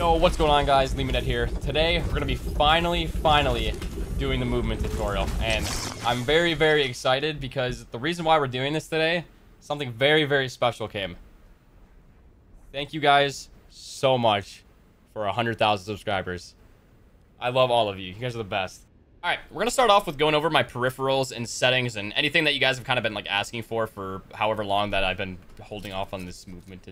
No, what's going on, guys? Leamonhead here. Today, we're gonna be finally doing the movement tutorial, and I'm very excited because the reason why we're doing this today, something very special came. Thank you guys so much for 100,000 subscribers. I love all of you. You guys are the best. All right, we're gonna start off with going over my peripherals and settings and anything that you guys have kind of been like asking for however long that I've been holding off on this movement.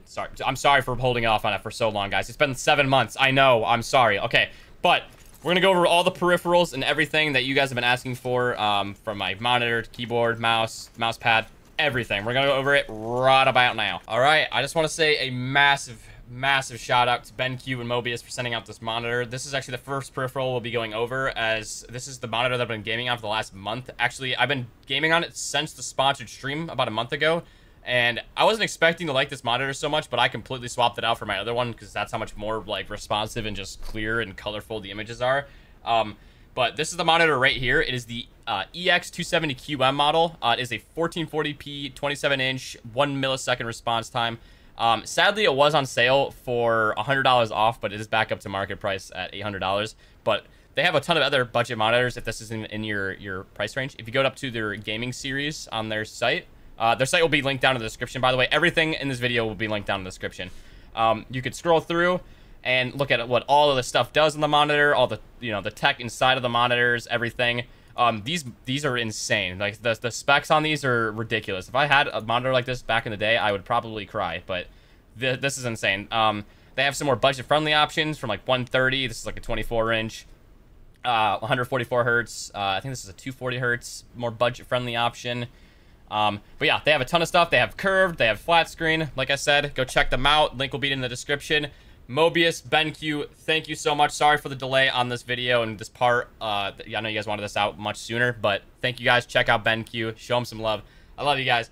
I'm sorry for holding off on it for so long, guys. It's been 7 months. I know. I'm sorry. Okay, but we're gonna go over all the peripherals and everything that you guys have been asking for, from my monitor, keyboard, mouse pad, everything. We're gonna go over it right about now. All right, I just want to say a massive shout out to BenQ and Mobius for sending out this monitor. This is actually the first peripheral we'll be going over, as this is the monitor that I've been gaming on for the last month. Actually, I've been gaming on it since the sponsored stream about a month ago, and I wasn't expecting to like this monitor so much, but I completely swapped it out for my other one because that's how much more like responsive and just clear and colorful the images are. But this is the monitor right here. It is the EX270QM model. It is a 1440p 27-inch 1 millisecond response time. Sadly, it was on sale for $100 off, but it is back up to market price at $800. But they have a ton of other budget monitors if this isn't in your price range. If you go up to their gaming series on their site will be linked down in the description, by the way. Everything in this video will be linked down in the description. You could scroll through and look at what all of the stuff does on the monitor, all the, you know, the tech inside of the monitors, everything. These are insane. Like the specs on these are ridiculous. If I had a monitor like this back in the day, I would probably cry, but this is insane. They have some more budget friendly options from like 130. This is like a 24-inch, 144 Hertz. I think this is a 240 Hertz, more budget friendly option. But yeah, they have a ton of stuff. They have curved, they have flat screen. Like I said, go check them out. Link will be in the description. Mobius, BenQ, thank you so much. Sorry for the delay on this video and this part. I know you guys wanted this out much sooner, but thank you guys. Check out BenQ. Show him some love. I love you guys.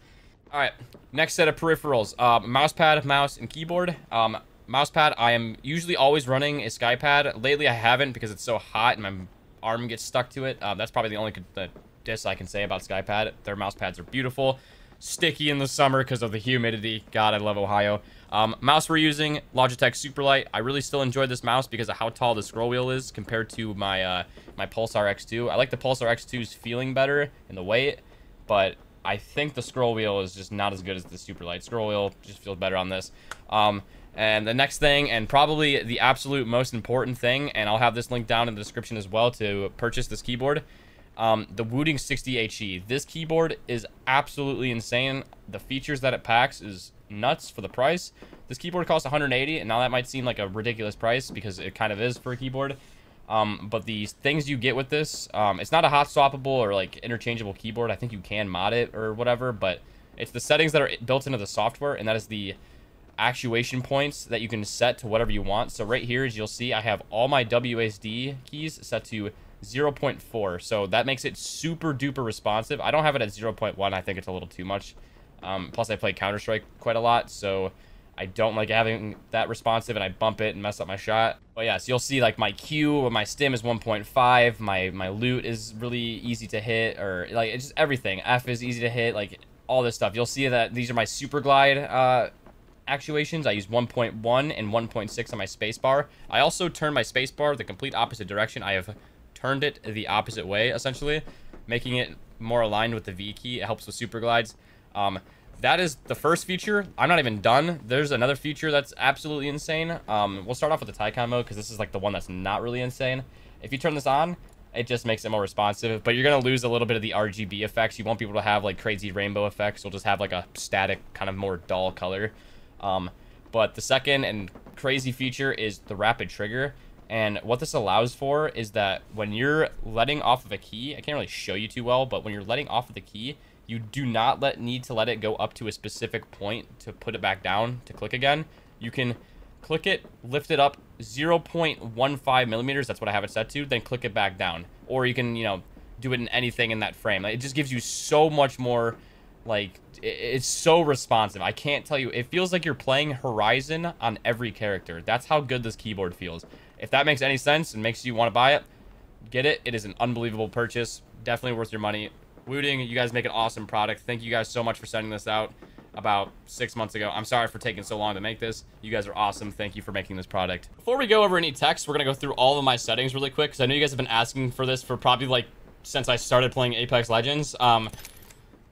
All right, next set of peripherals. Mouse and keyboard. Mouse pad, I am usually always running a Skypad. Lately, I haven't because it's so hot and my arm gets stuck to it. That's probably the only diss I can say about Skypad. Their mouse pads are beautiful. Sticky in the summer because of the humidity. God, I love Ohio. Mouse we're using, Logitech Superlight. I really still enjoy this mouse because of how tall the scroll wheel is compared to my my Pulsar X2. I like the Pulsar X2's feeling better in the weight, but I think the scroll wheel is just not as good as the Superlight. Scroll wheel just feels better on this. And the next thing, and probably the absolute most important thing, and I'll have this link down in the description as well to purchase this keyboard. The Wooting 60HE. This keyboard is absolutely insane. The features that it packs is nuts for the price. This keyboard costs $180, and now that might seem like a ridiculous price because it kind of is for a keyboard. But the things you get with this, it's not a hot swappable or like interchangeable keyboard. I think you can mod it or whatever, but it's the settings that are built into the software, and that is the actuation points that you can set to whatever you want. So right here, as you'll see, I have all my WASD keys set to 0.4, so that makes it super duper responsive. I don't have it at 0.1. I think it's a little too much. Plus I play Counter-Strike quite a lot, so I don't like having that responsive and I bump it and mess up my shot. But yeah, so you'll see like my Q, my stim is 1.5, my loot is really easy to hit, or like it's just everything. F is easy to hit, like all this stuff. You'll see that these are my super glide actuations. I use 1.1 and 1.6 on my spacebar. I also turn my spacebar the complete opposite direction. I have turned it the opposite way, essentially, making it more aligned with the V key. It helps with super glides. That is the first feature. I'm not even done. There's another feature that's absolutely insane. We'll start off with the Tycon mode because this is like the one that's not really insane. If you turn this on, it just makes it more responsive, but you're gonna lose a little bit of the RGB effects. You won't be able to have like crazy rainbow effects. You'll just have like a static kind of more dull color. But the second and crazy feature is the rapid trigger. And what this allows for is that when you're letting off of a key, I can't really show you too well, but when you're letting off of the key, you do not need to let it go up to a specific point to put it back down to click again. You can click it, lift it up 0.15 millimeters. That's what I have it set to. Then click it back down, or you can, you know, do it in anything in that frame. Like, it just gives you so much more. Like, it's so responsive. I can't tell you. It feels like you're playing Horizon on every character. That's how good this keyboard feels. If that makes any sense and makes you want to buy it, get it. It is an unbelievable purchase. Definitely worth your money. Wooting, you guys make an awesome product. Thank you guys so much for sending this out. about 6 months ago. I'm sorry for taking so long to make this. You guys are awesome. Thank you for making this product. Before we go over any text, we're gonna go through all of my settings really quick, because I know you guys have been asking for this for probably like since I started playing Apex Legends.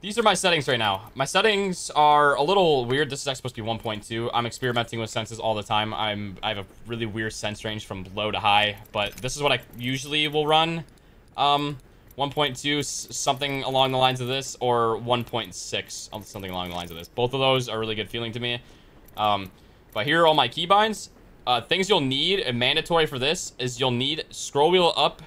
These are my settings right now. My settings are a little weird. This is actually supposed to be 1.2. I'm experimenting with senses all the time. I have a really weird sense range from low to high, but this is what I usually will run. 1.2, something along the lines of this, or 1.6, something along the lines of this. Both of those are really good feeling to me. But here are all my keybinds. Things you'll need, and mandatory for this, is you'll need scroll wheel up,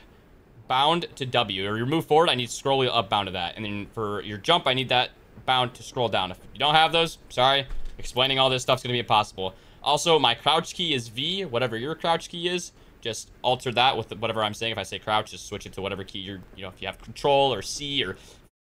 bound to W. Or your move forward, I need scroll wheel up, bound to that. And then for your jump, I need that bound to scroll down. If you don't have those, sorry. Explaining all this stuff's gonna be impossible. Also, my crouch key is V, whatever your crouch key is. Just alter that with whatever I'm saying. If I say crouch, just switch it to whatever key you're, you know, if you have control or C or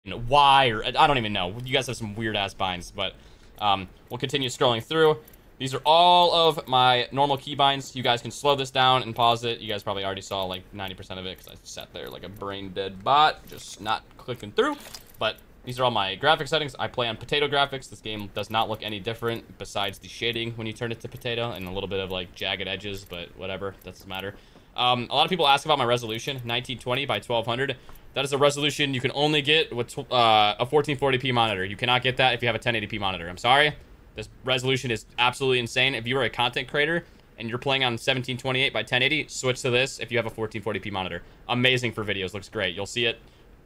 Y or I don't even know. You guys have some weird ass binds, but we'll continue scrolling through. These are all of my normal key binds. You guys can slow this down and pause it. You guys probably already saw like 90% of it because I sat there like a brain dead bot, just not clicking through. But these are all my graphic settings. I play on potato graphics. This game does not look any different besides the shading when you turn it to potato and a little bit of like jagged edges, but whatever, doesn't matter. A lot of people ask about my resolution, 1920 by 1200. That is a resolution you can only get with a 1440p monitor. You cannot get that if you have a 1080p monitor. I'm sorry. This resolution is absolutely insane. If you are a content creator and you're playing on 1728 by 1080, switch to this if you have a 1440p monitor. Amazing for videos, looks great. You'll see it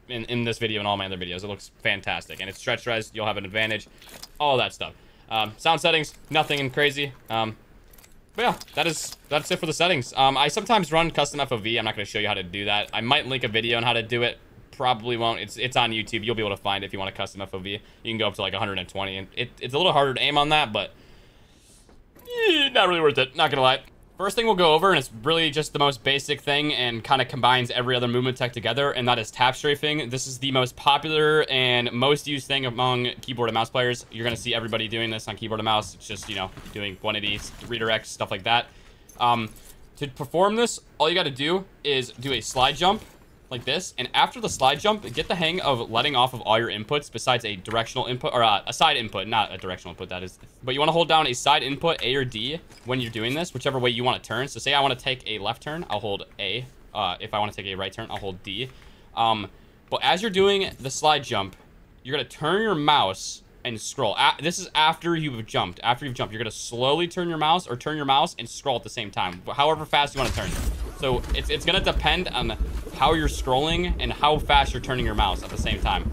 in this video and all my other videos. It looks fantastic, and it's stretcherized. You'll have an advantage, all that stuff. Sound settings, nothing crazy. But yeah, that's it for the settings. I sometimes run custom FOV. I'm not going to show you how to do that. I might link a video on how to do it, probably won't. It's on YouTube. You'll be able to find it if you want a custom FOV. You can go up to like 120, and it's a little harder to aim on that, but not really worth it, not gonna lie. First thing we'll go over, and it's really just the most basic thing and kind of combines every other movement tech together, and that is tap strafing. This is the most popular and most used thing among keyboard and mouse players. You're going to see everybody doing this on keyboard and mouse. It's just, you know, doing 180s, redirects, stuff like that. To perform this, all you got to do is do a slide jump like this, and after the slide jump, get the hang of letting off of all your inputs besides a directional input, or a side input, not a directional input, that is. But you want to hold down a side input, A or D, when you're doing this, whichever way you want to turn. So say I want to take a left turn, I'll hold A. If I want to take a right turn, I'll hold D. But as you're doing the slide jump, you're going to turn your mouse and scroll. This is after you've jumped. After you've jumped, you're going to slowly turn your mouse, or turn your mouse and scroll at the same time, but however fast you want to turn. So it's going to depend on how you're scrolling and how fast you're turning your mouse at the same time.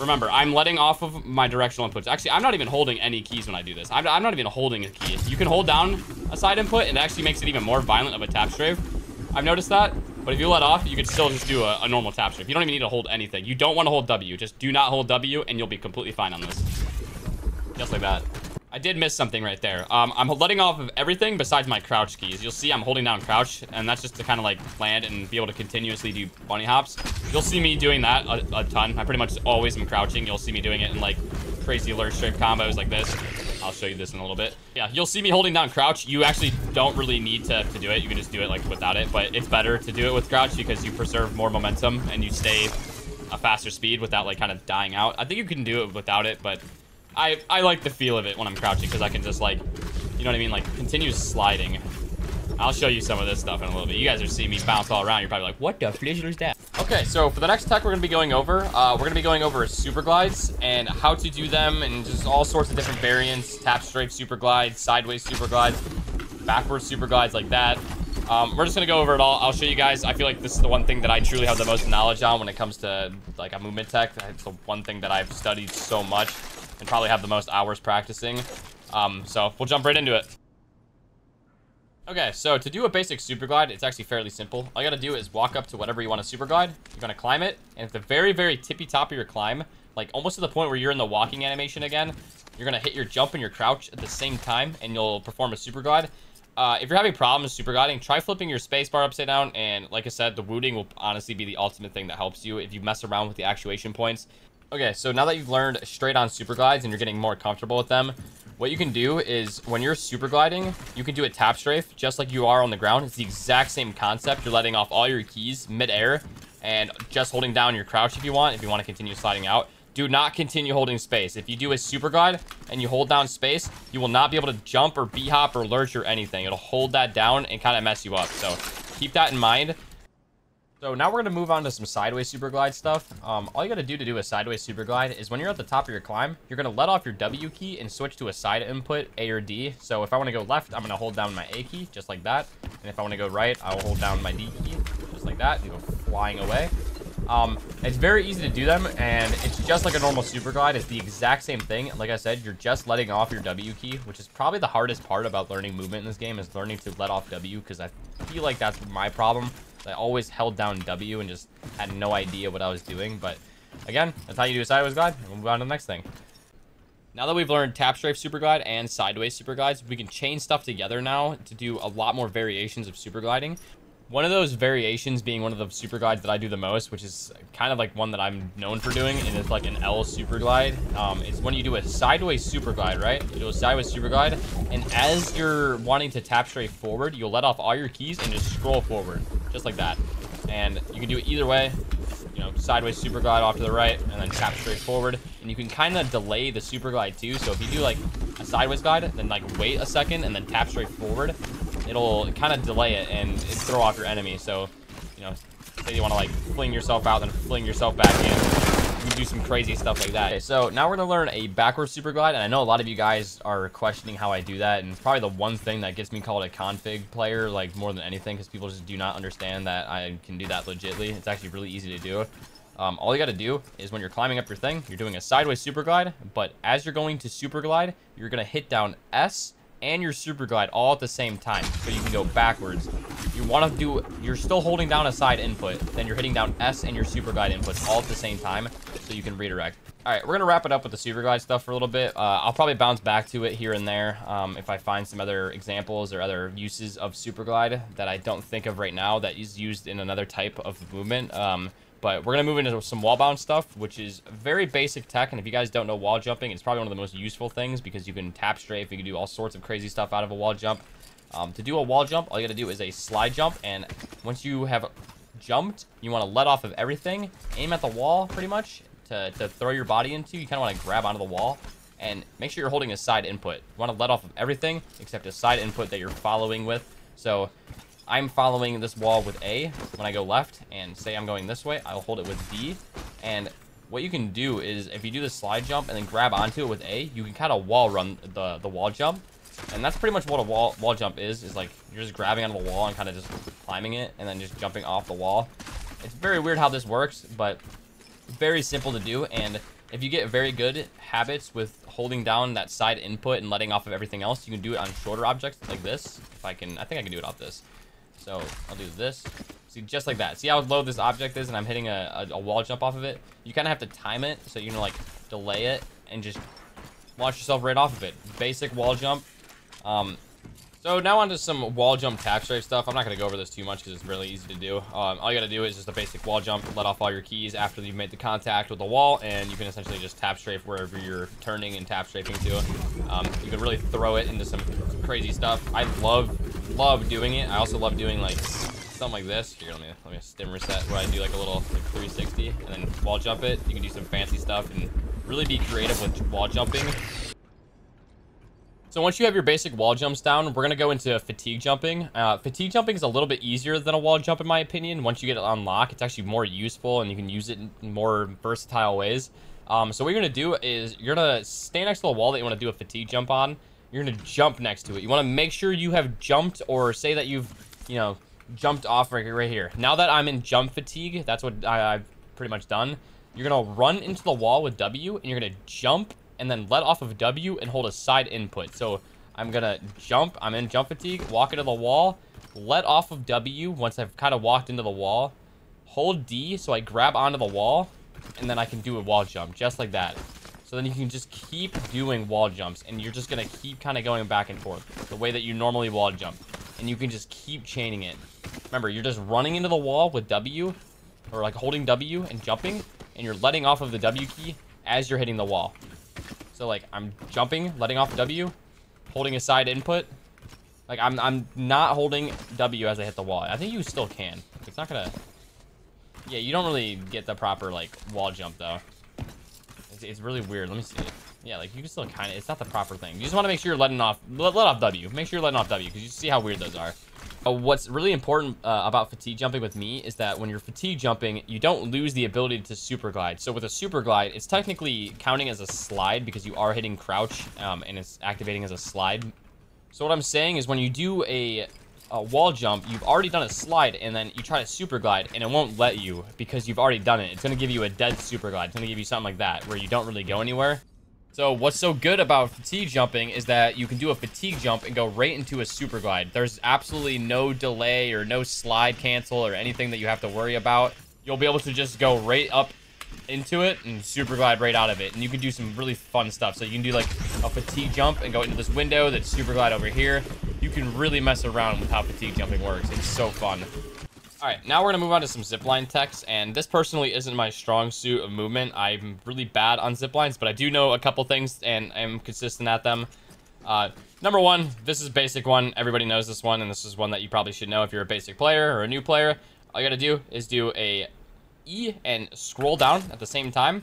Remember, I'm letting off of my directional inputs. Actually, I'm not even holding any keys when I do this. I'm not even holding a key. You can hold down a side input, and it actually makes it even more violent of a tap strafe. I've noticed that, but if you let off, you could still just do a normal tap strafe. You don't even need to hold anything. You don't want to hold W. Just do not hold W, and you'll be completely fine on this. Just like that. I did miss something right there. I'm letting off of everything besides my crouch keys. You'll see I'm holding down crouch, and that's just to kind of like land and be able to continuously do bunny hops. You'll see me doing that a ton. I pretty much always am crouching. You'll see me doing it in like crazy lurch strip combos like this. I'll show you this in a little bit. Yeah, you'll see me holding down crouch. You actually don't really need to do it. You can just do it like without it, but it's better to do it with crouch because you preserve more momentum and you stay a faster speed without like kind of dying out. I think you can do it without it, but I like the feel of it when I'm crouching because I can just like, you know what I mean? Like continue sliding. I'll show you some of this stuff in a little bit. You guys are seeing me bounce all around. You're probably like, what the flizzler is that? Okay, so for the next tech we're gonna be going over, super glides and how to do them and just all sorts of different variants, tap strafe super glides, sideways super glides, backwards super glides like that. We're just gonna go over it all. I'll show you guys. I feel like this is the one thing that I truly have the most knowledge on when it comes to like a movement tech. It's the one thing that I've studied so much and probably have the most hours practicing. So we'll jump right into it. Okay, so to do a basic super glide, it's actually fairly simple. All you gotta do is walk up to whatever you want to super glide. You're gonna climb it, and at the very, very tippy top of your climb, like almost to the point where you're in the walking animation again, you're gonna hit your jump and your crouch at the same time, and you'll perform a super glide. If you're having problems super gliding, try flipping your space bar upside down, and like I said, the wooting will honestly be the ultimate thing that helps you if you mess around with the actuation points. Okay, so now that you've learned straight on super glides and you're getting more comfortable with them, what you can do is when you're super gliding, you can do a tap strafe just like you are on the ground. It's the exact same concept. You're letting off all your keys mid-air and just holding down your crouch if you want to continue sliding out. do not continue holding space. If you do a super glide and you hold down space, you will not be able to jump or b-hop or lurch or anything. It'll hold that down and kind of mess you up. So keep that in mind. So now we're going to move on to some sideways super glide stuff. All you got to do a sideways super glide is when you're at the top of your climb, you're going to let off your W key and switch to a side input, A or D. So if I want to go left, I'm going to hold down my A key, just like that. And if I want to go right, I'll hold down my D key, just like that, and go flying away. It's very easy to do them, and it's just like a normal super glide. It's the exact same thing. Like I said, you're just letting off your W key, which is probably the hardest part about learning movement in this game, is learning to let off W, because I feel like that's my problem. I always held down W and just had no idea what I was doing. But again, that's how you do a sideways glide. We'll move on to the next thing. Now that we've learned tap strafe super glide and sideways super glides, we can chain stuff together now to do a lot more variations of super gliding. One of those variations being one of the super glides that I do the most, which is kind of like one that I'm known for doing, and it's like an L super glide. It's when you do a sideways super glide, right? You do a sideways super glide, and as you're wanting to tap straight forward, you'll let off all your keys and just scroll forward, just like that. And you can do it either way, you know, sideways super glide off to the right, and then tap straight forward. And you can kind of delay the super glide too. So if you do like a sideways glide, then like wait a second and then tap straight forward, it'll kind of delay it and throw off your enemy. So, you know, say you want to like fling yourself out, then fling yourself back in. You can do some crazy stuff like that. Okay, so now we're gonna learn a backwards super glide, and I know a lot of you guys are questioning how I do that, and it's probably the one thing that gets me called a config player, like more than anything, because people just do not understand that I can do that legitly. It's actually really easy to do. All you got to do is when you're climbing up your thing, you're doing a sideways super glide, but as you're going to super glide, you're gonna hit down S and your super glide all at the same time, so you can go backwards. You want to do, you're still holding down a side input, then you're hitting down S and your super glide inputs all at the same time, so you can redirect. All right, we're gonna wrap it up with the super glide stuff for a little bit. I'll probably bounce back to it here and there if I find some other examples or other uses of super glide that I don't think of right now that is used in another type of movement. But we're gonna move into some wall bound stuff, which is very basic tech. And if you guys don't know wall jumping, it's probably one of the most useful things, because you can tap strafe, you can do all sorts of crazy stuff out of a wall jump. To do a wall jump, all you gotta do is a slide jump, and once you have jumped, you wanna let off of everything, aim at the wall pretty much to throw your body into. You kinda wanna grab onto the wall, and make sure you're holding a side input. You wanna let off of everything except a side input that you're following with. So I'm following this wall with A when I go left, and say I'm going this way, I'll hold it with B. And what you can do is, if you do the slide jump and then grab onto it with A, you can kind of wall run the wall jump. And that's pretty much what a wall jump is like you're just grabbing onto the wall and kind of just climbing it and then just jumping off the wall. It's very weird how this works, but very simple to do. And if you get very good habits with holding down that side input and letting off of everything else, you can do it on shorter objects like this. If I can, I think I can do it off this. So I'll do this. See, just like that. See how low this object is, and I'm hitting a wall jump off of it. You kind of have to time it, so you know, like delay it and just launch yourself right off of it. Basic wall jump. So now onto some wall jump tap strafe stuff. I'm not gonna go over this too much because it's really easy to do. All you gotta do is just a basic wall jump. Let off all your keys after you've made the contact with the wall, and you can essentially just tap strafe wherever you're turning and tap strafing to. You can really throw it into some crazy stuff. I love doing it. I also love doing like something like this. Here, let me stim reset, where I do like a little like 360 and then wall jump it. You can do some fancy stuff and really be creative with wall jumping. So once you have your basic wall jumps down, we're going to go into fatigue jumping. Fatigue jumping is a little bit easier than a wall jump, in my opinion. Once you get it on lock, it's actually more useful, and you can use it in more versatile ways. So what you're going to do is you're going to stay next to the wall that you want to do a fatigue jump on. You're going to jump next to it. You want to make sure you have jumped, or say that you've, you know, jumped off right here. Now that I'm in jump fatigue, that's what I've pretty much done. You're going to run into the wall with W, and you're going to jump, and then let off of W and hold a side input. So I'm gonna jump, I'm in jump fatigue, walk into the wall, let off of W once I've kind of walked into the wall, hold D so I grab onto the wall, and then I can do a wall jump, just like that. So then you can just keep doing wall jumps, and you're just gonna keep kind of going back and forth, the way that you normally wall jump. And you can just keep chaining it. Remember, you're just running into the wall with W, or like holding W and jumping, and you're letting off of the W key as you're hitting the wall. So like I'm jumping, letting off W, holding a side input. Like I'm not holding W as I hit the wall. I think you still can. It's not gonna. Yeah, you don't really get the proper like wall jump though. it's really weird. Let me see. Yeah, like you can still kind of, it's not the proper thing. You just want to make sure you're letting off, let off W. Make sure you're letting off W, because you see how weird those are. What's really important about fatigue jumping with me is that when you're fatigue jumping, you don't lose the ability to super glide. So with a super glide, it's technically counting as a slide because you are hitting crouch and it's activating as a slide. So what I'm saying is when you do a wall jump, you've already done a slide and then you try to super glide and it won't let you because you've already done it. It's going to give you a dead super glide. It's going to give you something like that where you don't really go anywhere. So what's so good about fatigue jumping is that you can do a fatigue jump and go right into a super glide. There's absolutely no delay or no slide cancel or anything that you have to worry about. You'll be able to just go right up into it and super glide right out of it. And you can do some really fun stuff. So you can do like a fatigue jump and go into this window that's super glide over here. You can really mess around with how fatigue jumping works. It's so fun. All right, now we're gonna move on to some zipline techs, and this personally isn't my strong suit of movement. I'm really bad on ziplines, but I do know a couple things, and I'm consistent at them. Number one, this is a basic one. Everybody knows this one, and this is one that you probably should know if you're a basic player or a new player. All you gotta do is do a E and scroll down at the same time,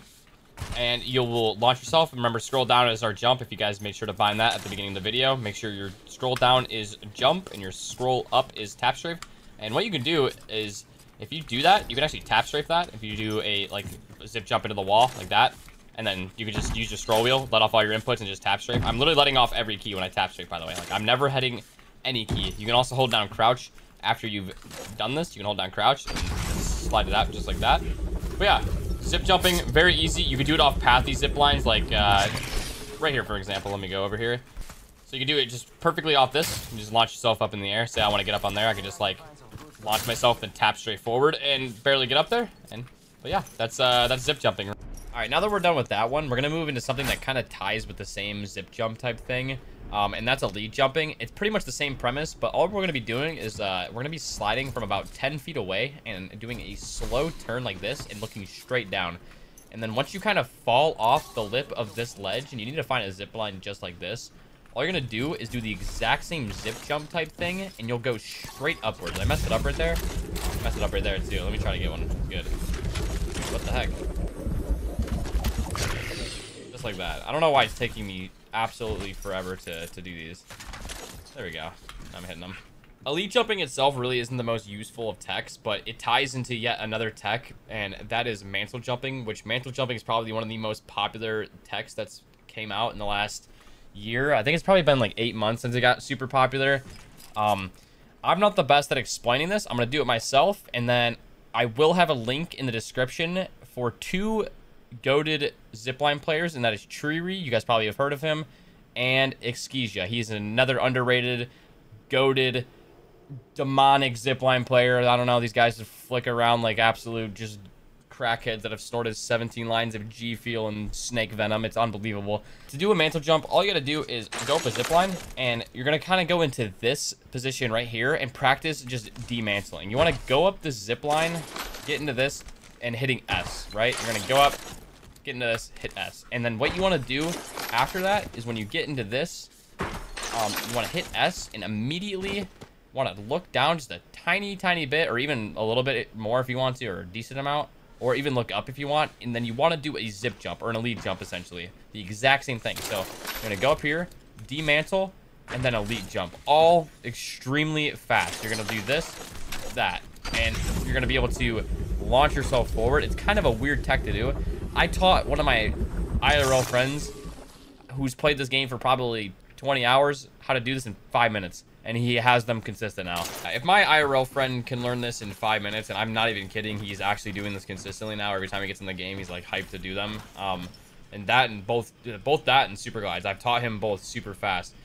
and you will launch yourself. Remember, scroll down is our jump. If you guys made sure to find that at the beginning of the video, make sure your scroll down is jump, and your scroll up is tap strafe. And what you can do is, if you do that, you can actually tap strafe that. If you do a, like, zip jump into the wall, like that, and then you can just use your scroll wheel, let off all your inputs, and just tap strafe. I'm literally letting off every key when I tap strafe, by the way. Like, I'm never hitting any key. You can also hold down crouch. After you've done this, you can hold down crouch and slide it out just like that. But yeah, zip jumping, very easy. You can do it off pathy zip lines, like, right here, for example. Let me go over here. So you can do it just perfectly off this. You just launch yourself up in the air. Say I want to get up on there. I can just, like, launch myself and tap straight forward and barely get up there. But yeah, that's zip jumping. All right, now that we're done with that one, we're gonna move into something that kind of ties with the same zip jump type thing, and that's a lead jumping. It's pretty much the same premise, but all we're gonna be doing is we're gonna be sliding from about 10 feet away and doing a slow turn like this and looking straight down. And then once you kind of fall off the lip of this ledge, and you need to find a zip line just like this, all you're gonna do is do the exact same zip jump type thing, and you'll go straight upwards. I messed it up right there. I messed it up right there too. Let me try to get one good. What the heck? Just like that. I don't know why it's taking me absolutely forever to do these. There we go. I'm hitting them. Elite jumping itself really isn't the most useful of techs, but it ties into yet another tech, and that is mantle jumping, which mantle jumping is probably one of the most popular techs that's came out in the last year. I think it's probably been like 8 months since it got super popular. I'm not the best at explaining this. I'm gonna do it myself, and then I will have a link in the description for 2 goated zipline players, and that is Treeree. You guys probably have heard of him, and Eskyja. He's another underrated, goated, demonic zipline player. I don't know, these guys flick around like absolute just crackheads that have snorted 17 lines of G Fuel and snake venom. It's unbelievable. To do a mantle jump, all you gotta do is go up a zip line, and you're gonna kind of go into this position right here and practice just demantling. You want to go up the zip line, get into this, and hitting S, right? You're gonna go up, get into this, hit S, and then what you want to do after that is when you get into this, you want to hit S and immediately want to look down just a tiny bit, or even a little bit more if you want to, or a decent amount, or even look up if you want, and then you want to do a zip jump or an elite jump, essentially the exact same thing. So you're gonna go up here, demantle, and then elite jump, all extremely fast. You're gonna do this, that, and you're gonna be able to launch yourself forward. It's kind of a weird tech to do. I taught one of my IRL friends who's played this game for probably 20 hours how to do this in 5 minutes, and he has them consistent now. If my IRL friend can learn this in 5 minutes, and I'm not even kidding, he's actually doing this consistently now. Every time he gets in the game, he's like hyped to do them. And that and both that and super glides, I've taught him both super fast.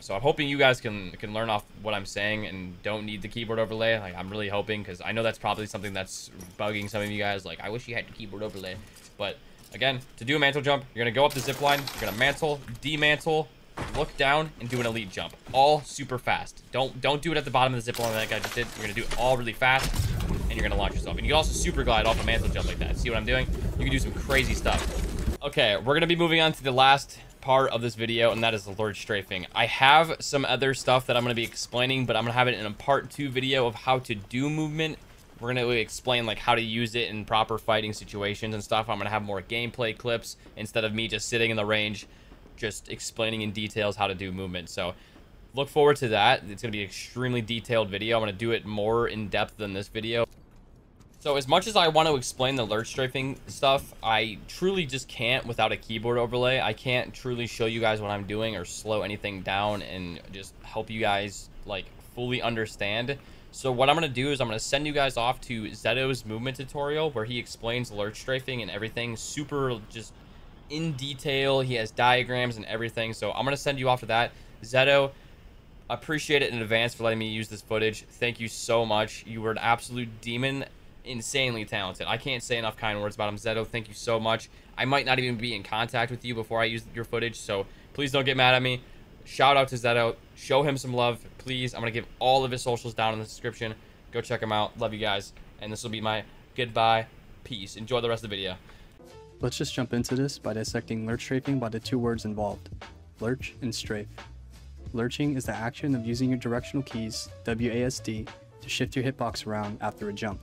So I'm hoping you guys can learn off what I'm saying and don't need the keyboard overlay. Like, I'm really hoping, because I know that's probably something that's bugging some of you guys. Like, I wish you had the keyboard overlay. But again, to do a mantle jump, you're gonna go up the zip line, you're gonna mantle, demantle, look down, and do an elite jump, all super fast. Don't do it at the bottom of the zip line like I just did. You're gonna do it all really fast, and you're gonna launch yourself, and you can also super glide off a mantle jump like that. See what I'm doing? You can do some crazy stuff. Okay, we're gonna be moving on to the last part of this video, and that is the Lord strafing. I have some other stuff that I'm gonna be explaining, but I'm gonna have it in a part 2 video of how to do movement We're going to explain like how to use it in proper fighting situations and stuff. I'm going to have more gameplay clips instead of me just sitting in the range, just explaining in details how to do movement. So look forward to that. It's going to be an extremely detailed video. I'm going to do it more in depth than this video. So as much as I want to explain the alert strafing stuff, I truly just can't without a keyboard overlay. I can't truly show you guys what I'm doing or slow anything down and just help you guys like fully understand. So what I'm going to do is I'm going to send you guys off to Zeddo's movement tutorial where he explains alert strafing and everything super just in detail. He has diagrams and everything. So I'm going to send you off to that. Zeddo, appreciate it in advance for letting me use this footage. Thank you so much. You were an absolute demon. Insanely talented. I can't say enough kind words about him. Zeddo, thank you so much. I might not even be in contact with you before I use your footage, so please don't get mad at me. Shout out to Zeddo. Show him some love, please. I'm going to give all of his socials down in the description. Go check him out. Love you guys. And this will be my goodbye. Peace. Enjoy the rest of the video. Let's just jump into this by dissecting lurch strafing by the two words involved, lurch and strafe. Lurching is the action of using your directional keys, WASD, to shift your hitbox around after a jump.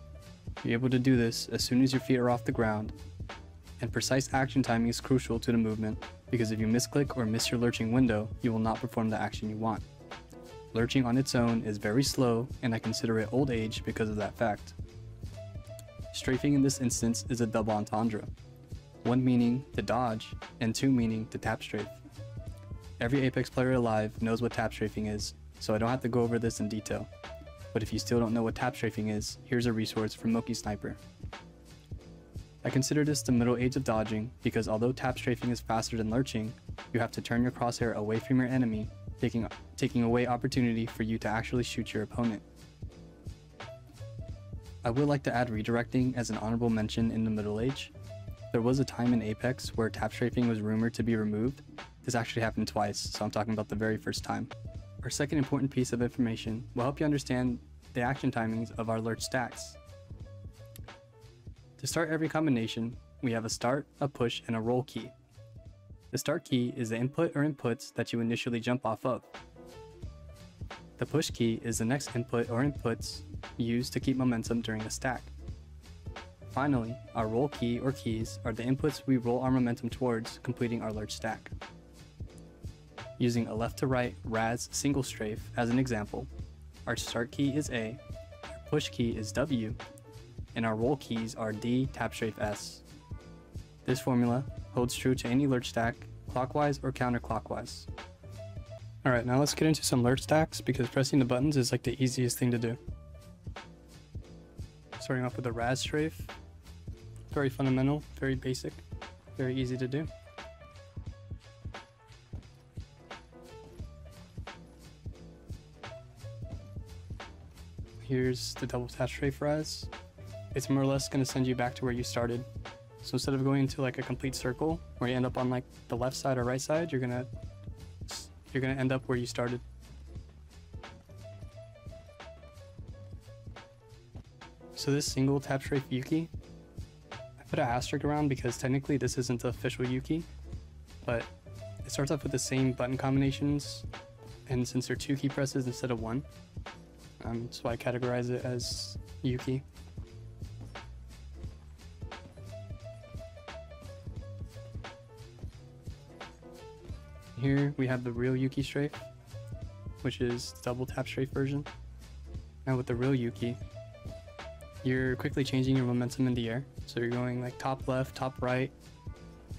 You're able to do this as soon as your feet are off the ground, and precise action timing is crucial to the movement because if you misclick or miss your lurching window, you will not perform the action you want. Lurching on its own is very slow, and I consider it old age because of that fact. Strafing in this instance is a double entendre, one meaning to dodge and two meaning to tap strafe. Every Apex player alive knows what tap strafing is, so I don't have to go over this in detail. But if you still don't know what tap strafing is, here's a resource from Moki Sniper. I consider this the middle age of dodging because although tap strafing is faster than lurching, you have to turn your crosshair away from your enemy, taking away opportunity for you to actually shoot your opponent. I would like to add redirecting as an honorable mention in the middle age. There was a time in Apex where tap strafing was rumored to be removed. This actually happened twice, so I'm talking about the very first time. Our second important piece of information will help you understand the action timings of our lurch stacks. To start every combination, we have a start, a push, and a roll key. The start key is the input or inputs that you initially jump off of. The push key is the next input or inputs used to keep momentum during a stack. Finally, our roll key or keys are the inputs we roll our momentum towards completing our lurch stack. Using a left to right RAS single strafe as an example, our start key is A, our push key is W, and our roll keys are D, tap strafe S. This formula holds true to any lurch stack, clockwise or counterclockwise. Alright, now let's get into some lurch stacks because pressing the buttons is like the easiest thing to do. Starting off with the RAS strafe, very fundamental, very basic, very easy to do. Here's the double tap strafe rise. It's more or less going to send you back to where you started. So instead of going into like a complete circle where you end up on like the left side or right side, you're gonna end up where you started. So this single tap strafe Yuki, I put an asterisk around because technically this isn't the official Yuki, but it starts off with the same button combinations, and since they're two key presses instead of one. So I categorize it as Yuki. Here we have the real Yuki strafe, which is the double tap strafe version. Now with the real Yuki, you're quickly changing your momentum in the air. So you're going like top left, top right,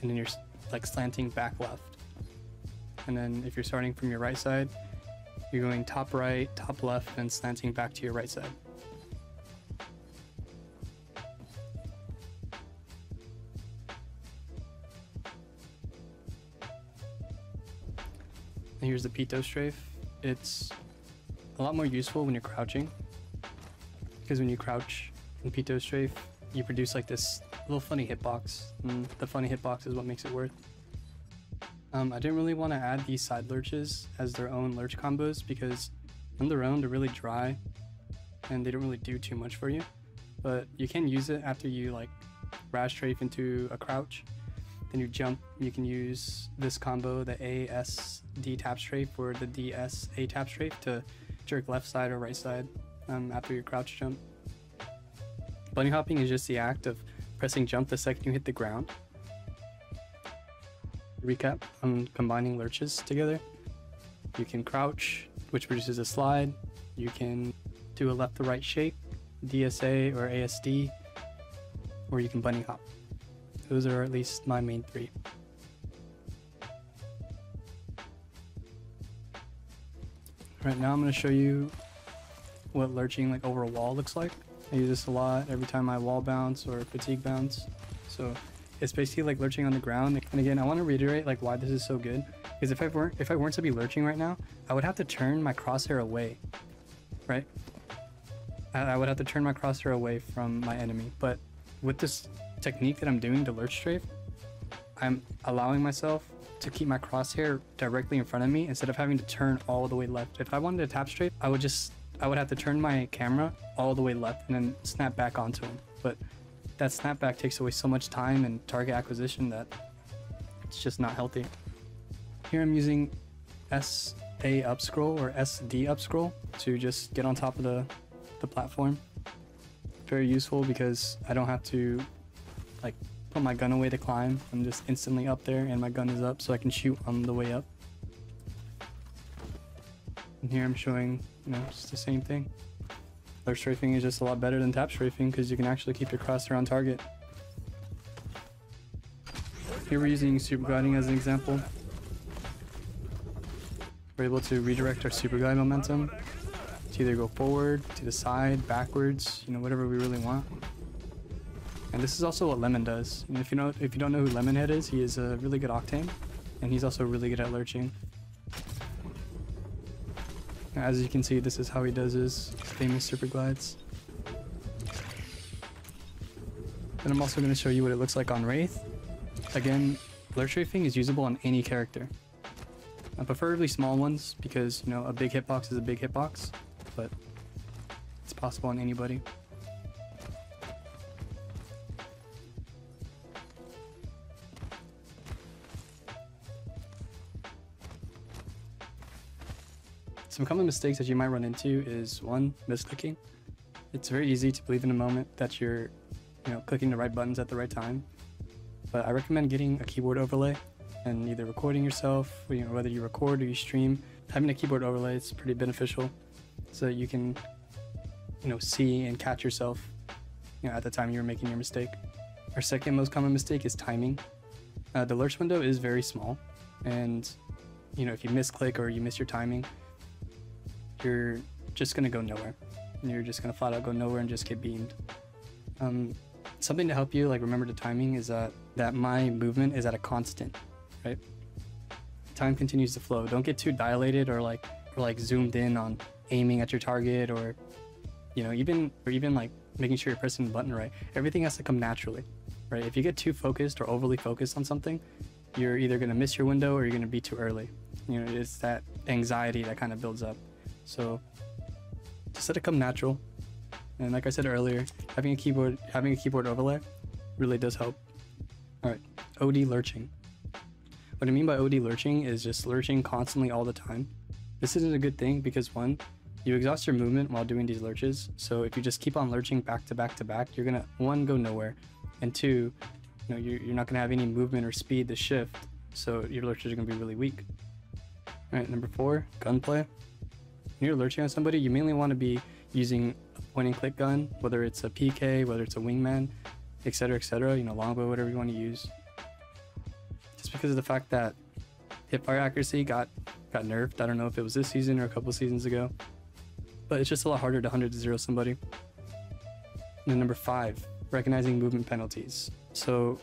and then you're like slanting back left. And then if you're starting from your right side, you're going top right, top left, and slanting back to your right side. And here's the Pito strafe. It's a lot more useful when you're crouching, because when you crouch in Pito strafe, you produce like this little funny hitbox, and the funny hitbox is what makes it worth. I didn't really want to add these side lurches as their own lurch combos because on their own they're really dry and they don't really do too much for you, but you can use it after you like RAS strafe into a crouch, then you jump, you can use this combo, the A, S, D tap strafe or the D, S, A tap strafe to jerk left side or right side after your crouch jump. Bunny hopping is just the act of pressing jump the second you hit the ground. Recap on combining lurches together. You can crouch, which produces a slide. You can do a left to right shake, DSA or ASD, or you can bunny hop. Those are at least my main three. Right now I'm going to show you what lurching like over a wall looks like. I use this a lot every time I wall bounce or fatigue bounce. So it's basically like lurching on the ground. And again, I want to reiterate like why this is so good, because if I weren't to be lurching right now, I would have to turn my crosshair away, right? I would have to turn my crosshair away from my enemy. But with this technique that I'm doing to lurch strafe, I'm allowing myself to keep my crosshair directly in front of me instead of having to turn all the way left. If I wanted to tap strafe, I would have to turn my camera all the way left and then snap back onto him. But that snapback takes away so much time and target acquisition that it's just not healthy. Here I'm using SA up scroll or SD up scroll to just get on top of the platform. Very useful because I don't have to like put my gun away to climb. I'm just instantly up there and my gun is up, so I can shoot on the way up. And here I'm showing, you know, just the same thing. Lurch strafing is just a lot better than tap strafing because you can actually keep your crosshair on target. Here we're using super gliding as an example. We're able to redirect our super glide momentum to either go forward, to the side, backwards, you know, whatever we really want. And this is also what Lemon does. And if you don't know who Leamonhead is, he is a really good octane, and he's also really good at lurching. As you can see, this is how he does his famous super glides. And I'm also going to show you what it looks like on Wraith. Again, lurch strafing is usable on any character. Preferably small ones because, you know, a big hitbox is a big hitbox, but it's possible on anybody. Some common mistakes that you might run into is 1. Misclicking. It's very easy to believe in a moment that you're, you know, clicking the right buttons at the right time, but I recommend getting a keyboard overlay and either recording yourself, or, you know, whether you record or you stream, having a keyboard overlay is pretty beneficial so that you can, you know, see and catch yourself, you know, at the time you were making your mistake. Our second most common mistake is timing. The lurch window is very small, and, you know, if you misclick or you miss your timing, you're just going to go nowhere. You're just going to flat out go nowhere and just get beamed. Something to help you like remember the timing is that my movement is at a constant, right? Time continues to flow. Don't get too dilated or like zoomed in on aiming at your target, or, you know, even like making sure you're pressing the button right. Everything has to come naturally, right? If you get too focused or overly focused on something, you're either going to miss your window or you're going to be too early. You know, it's that anxiety that kind of builds up. So just let it come natural. And like I said earlier, having a keyboard overlay really does help. All right, OD lurching. What I mean by OD lurching is just lurching constantly all the time. This isn't a good thing because 1, you exhaust your movement while doing these lurches. So if you just keep on lurching back to back to back, you're gonna 1, go nowhere, and 2, you know, you're not gonna have any movement or speed to shift. So your lurches are gonna be really weak. All right, number 4, gunplay. When you're lurching on somebody, you mainly want to be using a point-and-click gun, whether it's a PK, whether it's a wingman, etc., you know, longbow, whatever you want to use. Just because of the fact that hipfire accuracy got nerfed. I don't know if it was this season or a couple seasons ago, but it's just a lot harder to 100-0 somebody. And then number 5, recognizing movement penalties. So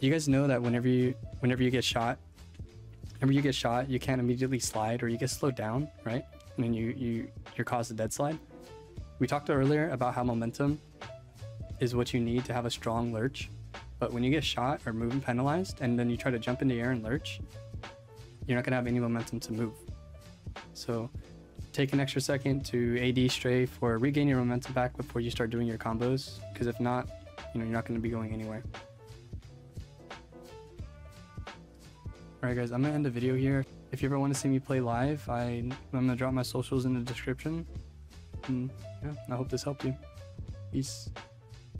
you guys know that whenever you get shot, you can't immediately slide or you get slowed down, right? And then you're caused a dead slide. We talked earlier about how momentum is what you need to have a strong lurch. But when you get shot or movement penalized and then you try to jump in the air and lurch, you're not gonna have any momentum to move. So take an extra second to AD strafe or regain your momentum back before you start doing your combos. Because if not, you know, you're not gonna be going anywhere. Alright guys, I'm going to end the video here. If you ever want to see me play live, I'm going to drop my socials in the description. And yeah, I hope this helped you. Peace.